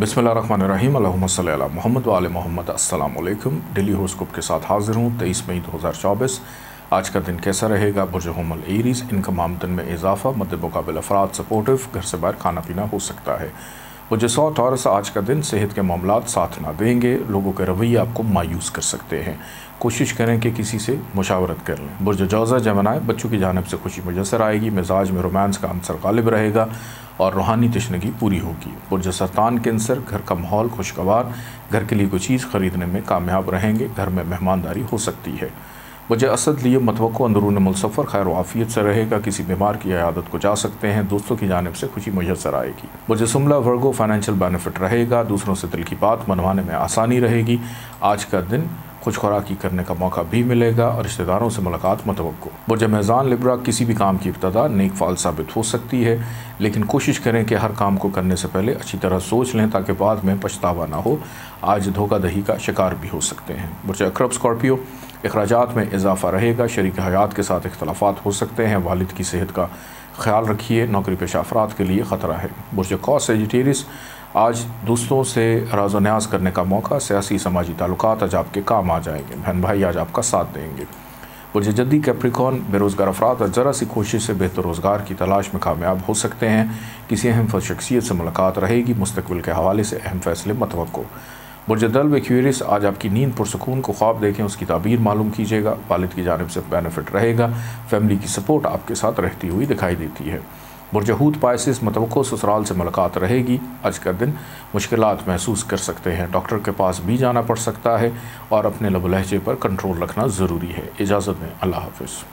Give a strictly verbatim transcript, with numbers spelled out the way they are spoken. बिस्मिल्लाहिर्रहमानिर्रहीम अल्लाहुम्मा सल्ली अला मुहम्मद व आले मुहम्मद। अस्सलाम वालेकुम। डेली हॉरोस्कोप के साथ हाजिर हूँ। तेईस मई दो हज़ार चौबीस। आज का दिन कैसा रहेगा? बुर्ज हमल एरीज़। इनकम आमदन में इजाफा, मद मुकाबिल अफराद सपोर्टिव, घर से बाहर खाना पीना हो सकता है। बुर्ज सौ टॉरस, आज का दिन सेहत के मामलात साथ ना देंगे, लोगों के रवैये आपको मायूस कर सकते हैं, कोशिश करें कि किसी से मुशावरत कर लें। बुर्ज जौज़ा जमनाए, बच्चों की जानिब से खुशी मुयसर आएगी, मिजाज में रोमांस का अंसर गालिब रहेगा और रूहानी तशनगी पूरी होगी। बुर्ज सरतान कैंसर, घर का माहौल खुशगवार, घर के लिए कोई चीज़ खरीदने में कामयाब रहेंगे, घर में मेहमानदारी हो सकती है। बुर्ज असद, लिए मतवक़्क़ो अंदरून मुसफ़र खैर आफियत से रहेगा, किसी बीमार की इयादत को जा सकते हैं, दोस्तों की जानिब से खुशी मुयसर आएगी। बुर्ज सुमला वर्गो, फाइनेंशियल बेनिफिट रहेगा, दूसरों से दिल की बात मनवाने में आसानी रहेगी। आज का दिन कुछ खुराकी करने का मौका भी मिलेगा और रिश्तेदारों से मुलाकात मतवक़्क़ो। बुर्ज मेज़ान लिब्रा, किसी भी काम की इब्तदा नेक फ़ाल साबित हो सकती है, लेकिन कोशिश करें कि हर काम को करने से पहले अच्छी तरह सोच लें ताकि बाद में पछतावा ना हो। आज धोखाधड़ी का शिकार भी हो सकते हैं। बुर्ज अक्रब स्कॉर्पियो, अखराजात में इजाफा रहेगा, शरीक हयात के साथ इख्तलाफात हो सकते हैं, वालिद की सेहत का ख्याल रखिए, नौकरी पेशा अफराद के लिए ख़तरा है। बुर्ज कौस सजिटेरियस, आज दोस्तों से राज़ो न्याज़ करने का मौका, सियासी समाजी ताल्लुकात आज आपके काम आ जाएंगे, बहन भाई आज आपका साथ देंगे। बुर्ज जद्दी कैप्रिकॉर्न, बेरोज़गार अफराद ज़रा सी कोशिश से बेहतर रोज़गार की तलाश में कामयाब हो सकते हैं, किसी अहम शख्सियत से मुलाकात रहेगी, मुस्तक़बिल के हवाले से अहम फ़ैसले मतवक़्क़ो। बुर्ज दल्व एक्वेरियस, आज आपकी नींद पुरसकून, को ख्वाब देखें उसकी ताबीर मालूम कीजिएगा, वालिद की जानिब से बेनिफिट रहेगा, फैमिली की सपोर्ट आपके साथ रहती हुई दिखाई देती है। बुर्ज हूत पाइसेस, मतवक़्क़ो ससुराल से मुलाकात रहेगी, आज का दिन मुश्किलात महसूस कर सकते हैं, डॉक्टर के पास भी जाना पड़ सकता है और अपने लबो लहजे पर कंट्रोल रखना ज़रूरी है। इजाज़त में, अल्लाह हाफ़िज़।